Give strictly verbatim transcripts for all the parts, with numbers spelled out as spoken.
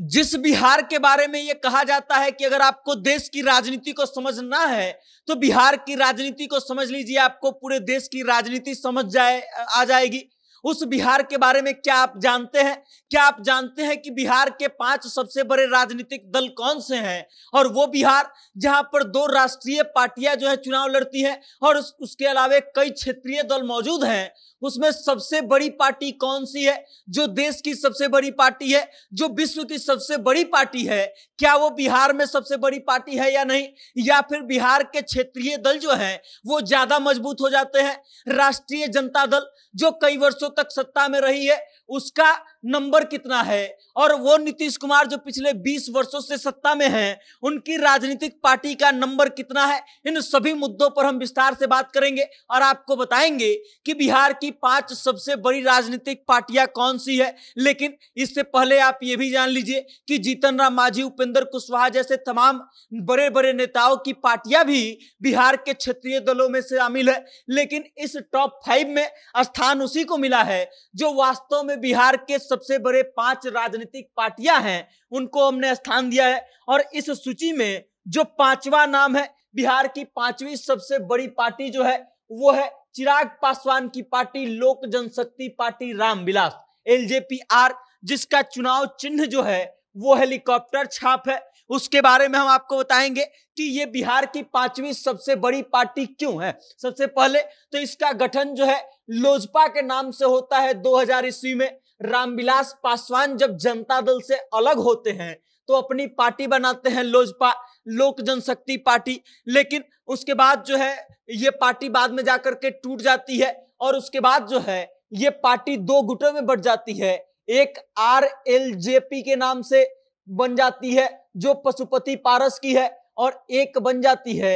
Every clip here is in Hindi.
जिस बिहार के बारे में ये कहा जाता है कि अगर आपको देश की राजनीति को समझना है तो बिहार की राजनीति को समझ लीजिए, आपको पूरे देश की राजनीति समझ जाए आ जाएगी। उस बिहार के बारे में क्या आप जानते हैं? क्या आप जानते हैं कि बिहार के पांच सबसे बड़े राजनीतिक दल कौन से हैं? और वो बिहार जहां पर दो राष्ट्रीय पार्टियां जो है चुनाव लड़ती हैं और उस, उसके अलावा कई क्षेत्रीय दल मौजूद हैं, उसमें सबसे बड़ी पार्टी कौन सी है, जो देश की सबसे बड़ी पार्टी है, जो विश्व की सबसे बड़ी पार्टी है, क्या वो बिहार में सबसे बड़ी पार्टी है या नहीं? या फिर बिहार के क्षेत्रीय दल जो हैं वो ज्यादा मजबूत हो जाते हैं? राष्ट्रीय जनता दल जो कई वर्षों तक सत्ता में रही है उसका नंबर कितना है, और वो नीतीश कुमार जो पिछले बीस वर्षों से सत्ता में हैं उनकी राजनीतिक पार्टी का नंबर कितना है? इन सभी मुद्दों पर हम विस्तार से बात करेंगे और आपको बताएंगे कि बिहार की पांच सबसे बड़ी राजनीतिक पार्टियां कौन सी है। लेकिन इससे पहले आप ये भी जान लीजिए कि जीतन राम मांझी, उपेंद्र कुशवाहा जैसे तमाम बड़े बड़े नेताओं की पार्टियां भी बिहार के क्षेत्रीय दलों में शामिल है, लेकिन इस टॉप फाइव में स्थान उसी को मिला है जो वास्तव में बिहार के सबसे बड़े पांच राजनीतिक पार्टियां हैं उनको हमने स्थान दिया है। और इस सूची में जो पांचवा नाम है, बिहार की पांचवी सबसे बड़ी पार्टी जो है वो है चिराग पासवान की party Lok Janshakti party Ramvilas L J P R, जिसका चुनाव चिन्ह जो है वो हेलीकॉप्टर छाप है। उसके बारे में हम आपको बताएंगे कि ये बिहार की पांचवी सबसे बड़ी पार्टी क्यों है। सबसे पहले तो इसका गठन जो है लोजपा के नाम से होता है। दो हज़ार ईस्वी में रामविलास पासवान जब जनता दल से अलग होते हैं तो अपनी पार्टी बनाते हैं लोजपा, लोक जनशक्ति पार्टी, लेकिन उसके बाद जो है ये पार्टी बाद में जाकर के टूट जाती है और उसके बाद जो है ये पार्टी दो गुटों में बंट जाती है। एक आर एल जे पी के नाम से बन जाती है जो पशुपति पारस की है, और एक बन जाती है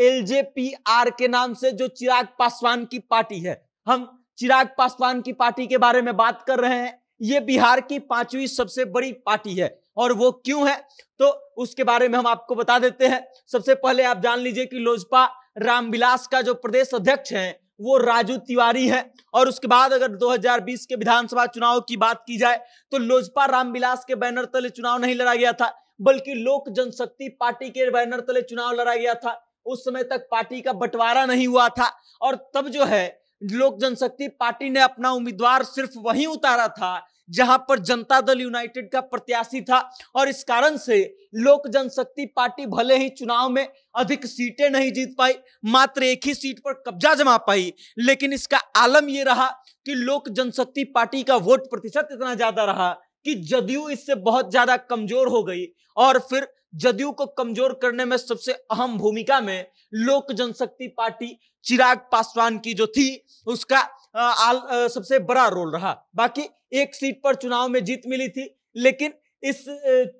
एल जे पी आर के नाम से जो चिराग पासवान की पार्टी है। हम चिराग पासवान की पार्टी के बारे में बात कर रहे हैं। ये बिहार की पांचवी सबसे बड़ी पार्टी है और वो क्यों है तो उसके बारे में हम आपको बता देते हैं। सबसे पहले आप जान लीजिए कि लोजपा रामविलास का जो प्रदेश अध्यक्ष हैं वो राजू तिवारी हैं। और उसके बाद अगर दो हज़ार बीस के विधानसभा चुनाव की बात की जाए तो लोजपा रामविलास के बैनर तले चुनाव नहीं लड़ा गया था, बल्कि लोक जनशक्ति पार्टी के बैनर तले चुनाव लड़ा गया था। उस समय तक पार्टी का बंटवारा नहीं हुआ था और तब जो है लोक जनशक्ति पार्टी ने अपना उम्मीदवार सिर्फ वहीं उतारा था जहां पर जनता दल यूनाइटेड का प्रत्याशी था, और इस कारण से लोक जनशक्ति पार्टी भले ही चुनाव में अधिक सीटें नहीं जीत पाई, मात्र एक ही सीट पर कब्जा जमा पाई, लेकिन इसका आलम यह रहा कि लोक जनशक्ति पार्टी का वोट प्रतिशत इतना ज्यादा रहा कि जदयू इससे बहुत ज्यादा कमजोर हो गई। और फिर जदयू को कमजोर करने में सबसे अहम भूमिका में लोक जनशक्ति पार्टी चिराग पासवान की जो थी उसका आ, आ, आ, सबसे बड़ा रोल रहा। बाकी एक सीट पर चुनाव में जीत मिली थी, लेकिन इस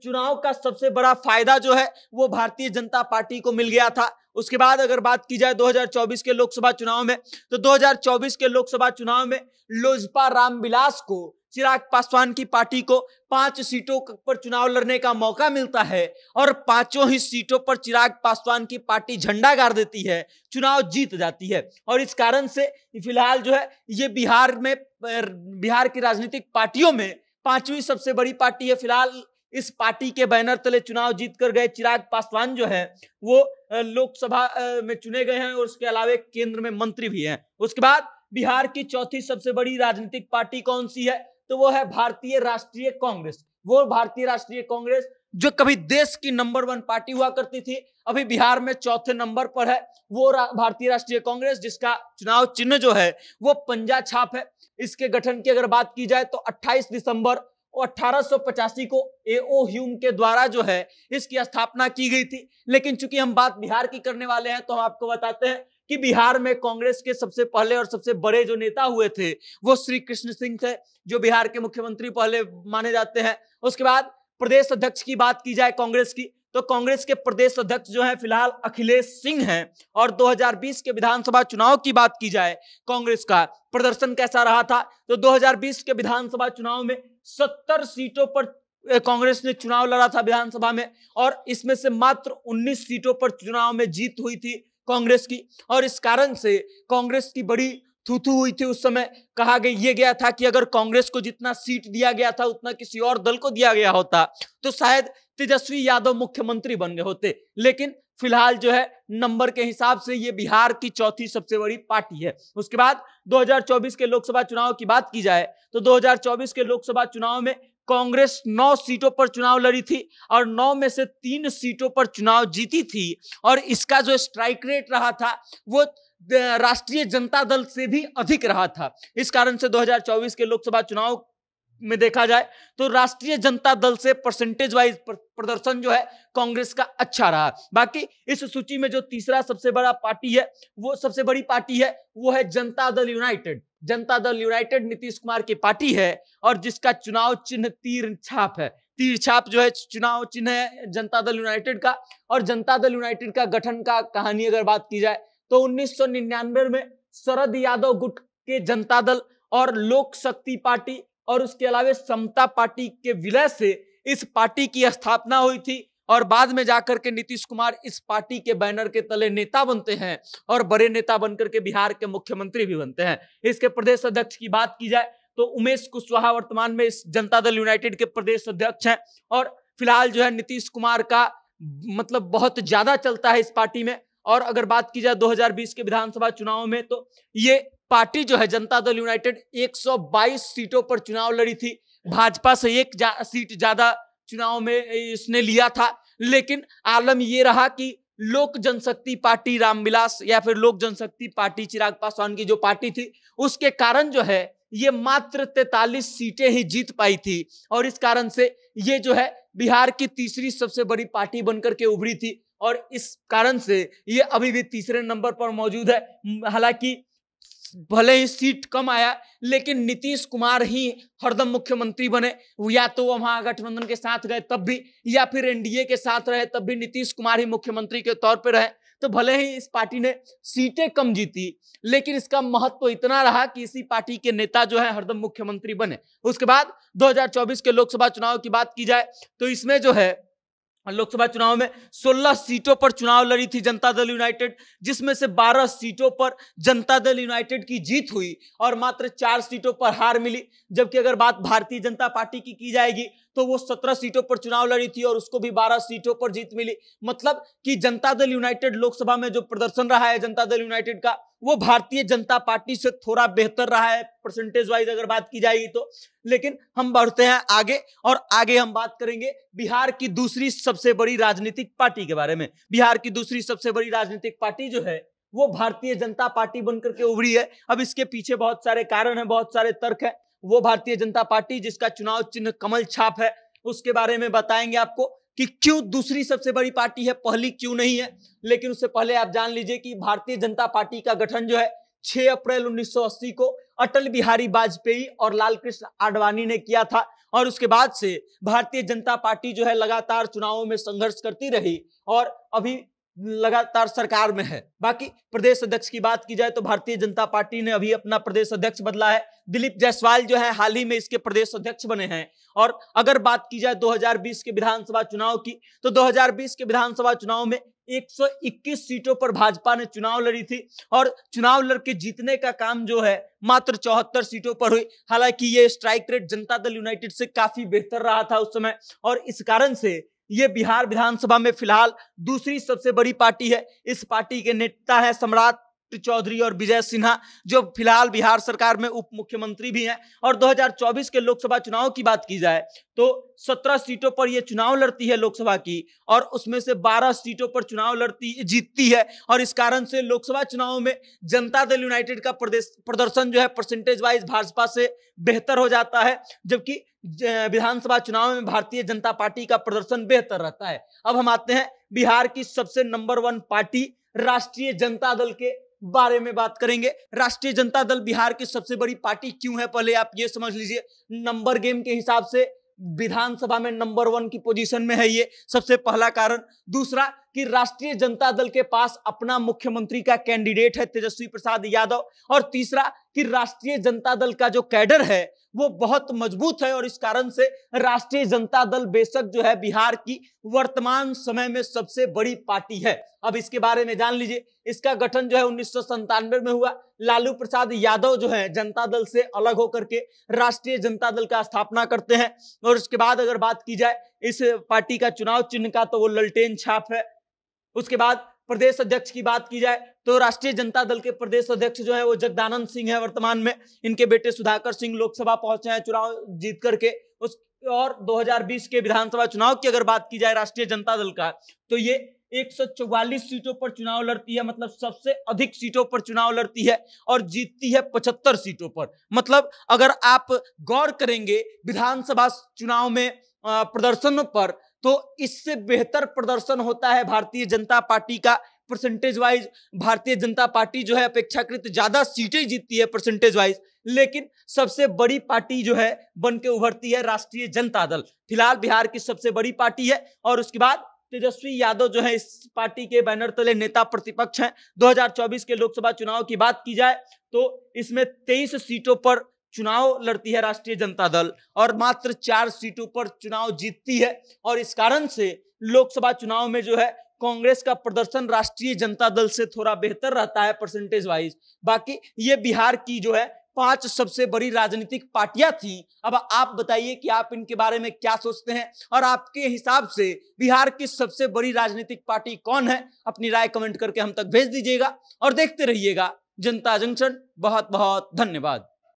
चुनाव का सबसे बड़ा फायदा जो है वो भारतीय जनता पार्टी को मिल गया था। उसके बाद अगर बात की जाए दो हज़ार चौबीस के लोकसभा चुनाव में तो दो हज़ार चौबीस के लोकसभा चुनाव में लोजपा रामविलास को चिराग पासवान की पार्टी को पांच सीटों पर चुनाव लड़ने का मौका मिलता है और पांचों ही सीटों पर चिराग पासवान की पार्टी झंडा गाड़ देती है, चुनाव जीत जाती है। और इस कारण से फिलहाल जो है ये बिहार में बिहार की राजनीतिक पार्टियों में पांचवी सबसे बड़ी पार्टी है। फिलहाल इस पार्टी के बैनर तले चुनाव जीत कर गए चिराग पासवान जो है वो लोकसभा में चुने गए हैं और उसके अलावा केंद्र में मंत्री भी हैं। उसके बाद बिहार की चौथी सबसे बड़ी राजनीतिक पार्टी कौन सी है तो वो है भारतीय राष्ट्रीय कांग्रेस। वो भारतीय राष्ट्रीय कांग्रेस जो कभी देश की नंबर वन पार्टी हुआ करती थी, अभी बिहार में चौथे नंबर पर है वो रा, भारतीय राष्ट्रीय कांग्रेस, जिसका चुनाव चिन्ह जो है वो पंजा छाप है। इसके गठन की अगर बात की जाए तो अट्ठाईस दिसंबर अठारह सौ पचासी को ए ओ ह्यूम के द्वारा जो है इसकी स्थापना की गई थी। लेकिन चूंकि हम बात बिहार की करने वाले हैं तो हम आपको बताते हैं कि बिहार में कांग्रेस के सबसे पहले और सबसे बड़े जो नेता हुए थे वो श्री कृष्ण सिंह थे, जो बिहार के मुख्यमंत्री पहले माने जाते हैं। उसके बाद प्रदेश अध्यक्ष की बात की जाए कांग्रेस की तो कांग्रेस के प्रदेश अध्यक्ष जो है फिलहाल अखिलेश सिंह हैं। और दो हज़ार बीस के विधानसभा चुनाव की बात की जाए कांग्रेस का प्रदर्शन कैसा रहा था तो दो हज़ार बीस के विधानसभा चुनाव में सत्तर सीटों पर कांग्रेस ने चुनाव लड़ा था विधानसभा में, और इसमें से मात्र उन्नीस सीटों पर चुनाव में जीत हुई थी कांग्रेस की। और इस कारण से कांग्रेस की बड़ी थूथू हुई थी। उस समय कहा गया ये गया था कि अगर कांग्रेस को जितना सीट दिया गया था उतना किसी और दल को दिया गया होता तो शायद तेजस्वी यादव मुख्यमंत्री बन गए होते। लेकिन फिलहाल जो है नंबर के हिसाब से ये बिहार की चौथी सबसे बड़ी पार्टी है। उसके बाद दो हज़ार चौबीस के लोकसभा चुनाव की बात की जाए तो दो हज़ार चौबीस के लोकसभा चुनाव में कांग्रेस नौ सीटों पर चुनाव लड़ी थी और नौ में से तीन सीटों पर चुनाव जीती थी और इसका जो स्ट्राइक रेट रहा था वो राष्ट्रीय जनता दल से भी अधिक रहा था। इस कारण से दो हज़ार चौबीस के लोकसभा चुनाव में देखा जाए तो राष्ट्रीय जनता दल से परसेंटेज वाइज प्रदर्शन जो है कांग्रेस का अच्छा रहा। बाकी इस सूची में जो तीसरा सबसे बड़ा पार्टी है वो सबसे बड़ी पार्टी है वो है जनता दल यूनाइटेड। जनता दल यूनाइटेड नीतीश कुमार की पार्टी है और जिसका चुनाव चिन्ह तीर छाप है। तीर छाप जो है चुनाव चिन्ह है जनता दल यूनाइटेड का। और जनता दल यूनाइटेड का गठन का कहानी अगर बात की जाए तो उन्नीस सौ निन्यानवे में शरद यादव गुट के जनता दल और लोक शक्ति पार्टी और उसके अलावा समता पार्टी के विलय से इस पार्टी की स्थापना हुई थी और बाद में जाकर के नीतीश कुमार इस पार्टी के बैनर के तले नेता बनते हैं और बड़े नेता बनकर के बिहार के मुख्यमंत्री भी बनते हैं। इसके प्रदेश अध्यक्ष की बात की जाए तो उमेश कुशवाहा वर्तमान में इस जनता दल यूनाइटेड के प्रदेश अध्यक्ष हैं और फिलहाल जो है नीतीश कुमार का मतलब बहुत ज्यादा चलता है इस पार्टी में। और अगर बात की जाए दो हज़ार बीस के विधानसभा चुनाव में तो ये पार्टी जो है जनता दल यूनाइटेड एक सौ बाईस सीटों पर चुनाव लड़ी थी। भाजपा से एक जा, सीट ज्यादा चुनाव में इसने लिया था। लेकिन आलम ये रहा कि लोक जनशक्ति पार्टी रामविलास या फिर लोक जनशक्ति पार्टी चिराग पासवान की जो पार्टी थी उसके कारण जो है ये मात्र तैतालीस सीटें ही जीत पाई थी और इस कारण से ये जो है बिहार की तीसरी सबसे बड़ी पार्टी बनकर के उभरी थी और इस कारण से ये अभी भी तीसरे नंबर पर मौजूद है। हालांकि भले ही सीट कम आया लेकिन नीतीश कुमार ही हरदम मुख्यमंत्री बने। या तो वो महागठबंधन के साथ गए तब भी या फिर एनडीए के साथ रहे तब भी नीतीश कुमार ही मुख्यमंत्री के तौर पर रहे। तो भले ही इस पार्टी ने सीटें कम जीती लेकिन इसका महत्व तो इतना रहा कि इसी पार्टी के नेता जो है हरदम मुख्यमंत्री बने। उसके बाद दो हज़ार चौबीस के लोकसभा चुनाव की बात की जाए तो इसमें जो है लोकसभा चुनाव में सोलह सीटों पर चुनाव लड़ी थी जनता दल यूनाइटेड जिसमें से बारह सीटों पर जनता दल यूनाइटेड की जीत हुई और मात्र चार सीटों पर हार मिली। जबकि अगर बात भारतीय जनता पार्टी की की जाएगी तो वो सत्रह सीटों पर चुनाव लड़ी थी और उसको भी बारह सीटों पर जीत मिली। मतलब कि जनता दल यूनाइटेड लोकसभा में जो प्रदर्शन रहा है जनता दल यूनाइटेड का वो भारतीय जनता पार्टी से थोड़ा बेहतर रहा है परसेंटेज वाइज अगर बात की जाएगी तो। लेकिन हम बढ़ते हैं आगे और आगे हम बात करेंगे बिहार की दूसरी सबसे बड़ी राजनीतिक पार्टी के बारे में। बिहार की दूसरी सबसे बड़ी राजनीतिक पार्टी जो है वो भारतीय जनता पार्टी बनकर के उभरी है। अब इसके पीछे बहुत सारे कारण है, बहुत सारे तर्क है। वो भारतीय जनता पार्टी जिसका चुनाव चिन्ह कमल छाप है उसके बारे में बताएंगे आपको कि क्यों दूसरी सबसे बड़ी पार्टी है, पहली क्यों नहीं है। लेकिन उससे पहले आप जान लीजिए कि भारतीय जनता पार्टी का गठन जो है छह अप्रैल उन्नीस सौ अस्सी को अटल बिहारी वाजपेयी और लाल कृष्ण आडवाणी ने किया था और उसके बाद से भारतीय जनता पार्टी जो है लगातार चुनावों में संघर्ष करती रही और अभी लगातार सरकार में है। बाकी प्रदेश अध्यक्ष की बात की जाए तो भारतीय जनता पार्टी ने अभी अपना प्रदेश अध्यक्ष बदला है। दिलीप जायसवाल जो है हाल ही में इसके प्रदेश अध्यक्ष बने हैं। और अगर बात की जाए दो हज़ार बीस के विधानसभा चुनाव की तो दो हज़ार बीस के विधानसभा चुनाव में एक सौ इक्कीस सीटों पर भाजपा ने चुनाव लड़ी थी और चुनाव लड़के जीतने का काम जो है मात्र चौहत्तर सीटों पर हुई। हालांकि ये strike rate Janata Dal United से काफी बेहतर रहा था उस समय और इस कारण से ये बिहार विधानसभा में फिलहाल दूसरी सबसे बड़ी पार्टी है। इस पार्टी के नेता है सम्राट चौधरी और विजय सिन्हा जो फिलहाल बिहार सरकार में उप मुख्यमंत्री भी हैं। और दो हज़ार चौबीस के लोकसभा चुनाव की बात की जाए तो सत्रह सीटों पर यह चुनाव लड़ती है लोकसभा की और उसमें से बारह सीटों पर चुनाव लड़ती जीतती है और इस कारण से लोकसभा चुनाव में जनता दल यूनाइटेड का प्रदेश प्रदर्शन जो है परसेंटेज वाइज भाजपा से बेहतर हो जाता है। जबकि विधानसभा चुनाव में भारतीय जनता पार्टी का प्रदर्शन बेहतर रहता है। अब हम आते हैं बिहार की सबसे नंबर वन पार्टी राष्ट्रीय जनता दल के बारे में बात करेंगे। राष्ट्रीय जनता दल बिहार की सबसे बड़ी पार्टी क्यों है पहले आप ये समझ लीजिए। नंबर गेम के हिसाब से विधानसभा में नंबर वन की पोजीशन में है, ये सबसे पहला कारण। दूसरा कि राष्ट्रीय जनता दल के पास अपना मुख्यमंत्री का कैंडिडेट है तेजस्वी प्रसाद यादव। और तीसरा कि राष्ट्रीय जनता दल का जो कैडर है वो बहुत मजबूत है और इस कारण से राष्ट्रीय जनता दल बेशक जो है बिहार की वर्तमान समय में सबसे बड़ी पार्टी है। अब इसके बारे में जान लीजिए। इसका गठन जो है उन्नीस सौ संतानवे में हुआ। लालू प्रसाद यादव जो है जनता दल से अलग होकर के राष्ट्रीय जनता दल का स्थापना करते हैं और उसके बाद अगर बात की जाए इस पार्टी का चुनाव चिन्ह का तो वो ललटेन छाप है। उसके बाद प्रदेश अध्यक्ष की बात की जाए तो राष्ट्रीय जनता दल के प्रदेश अध्यक्ष जो है वो जगदानंद सिंह है। वर्तमान में इनके बेटे सुधाकर सिंह लोकसभा पहुंचे हैं चुनाव जीत करके उस और दो हज़ार बीस के विधानसभा चुनाव की अगर बात की जाए राष्ट्रीय जनता दल का तो ये एक सौ चौवालीस सीटों पर चुनाव लड़ती है, मतलब सबसे अधिक सीटों पर चुनाव लड़ती है और जीतती है पचहत्तर सीटों पर। मतलब अगर आप गौर करेंगे विधानसभा चुनाव में प्रदर्शनों पर तो इससे बेहतर प्रदर्शन होता है भारतीय जनता पार्टी का। Percentage wise Bharatiya Janata party जो है अपेक्षाकृत ज्यादा सीटें जीतती है परसेंटेज वाइज, लेकिन सबसे बड़ी पार्टी जो है बन के उभरती है राष्ट्रीय जनता दल। फिलहाल बिहार की सबसे बड़ी पार्टी है और उसके बाद तेजस्वी यादव जो है इस पार्टी के बैनर तले नेता प्रतिपक्ष हैं। दो हज़ार चौबीस के लोकसभा चुनाव की बात की जाए तो इसमें तेईस सीटों पर चुनाव लड़ती है राष्ट्रीय जनता दल और मात्र चार सीटों पर चुनाव जीतती है और इस कारण से लोकसभा चुनाव में जो है कांग्रेस का प्रदर्शन राष्ट्रीय जनता दल से थोड़ा बेहतर रहता है परसेंटेज वाइज। बाकी ये बिहार की जो है पांच सबसे बड़ी राजनीतिक पार्टियां थी। अब आप बताइए कि आप इनके बारे में क्या सोचते हैं और आपके हिसाब से बिहार की सबसे बड़ी राजनीतिक पार्टी कौन है? अपनी राय कमेंट करके हम तक भेज दीजिएगा और देखते रहिएगा जनता जंक्शन। बहुत बहुत धन्यवाद।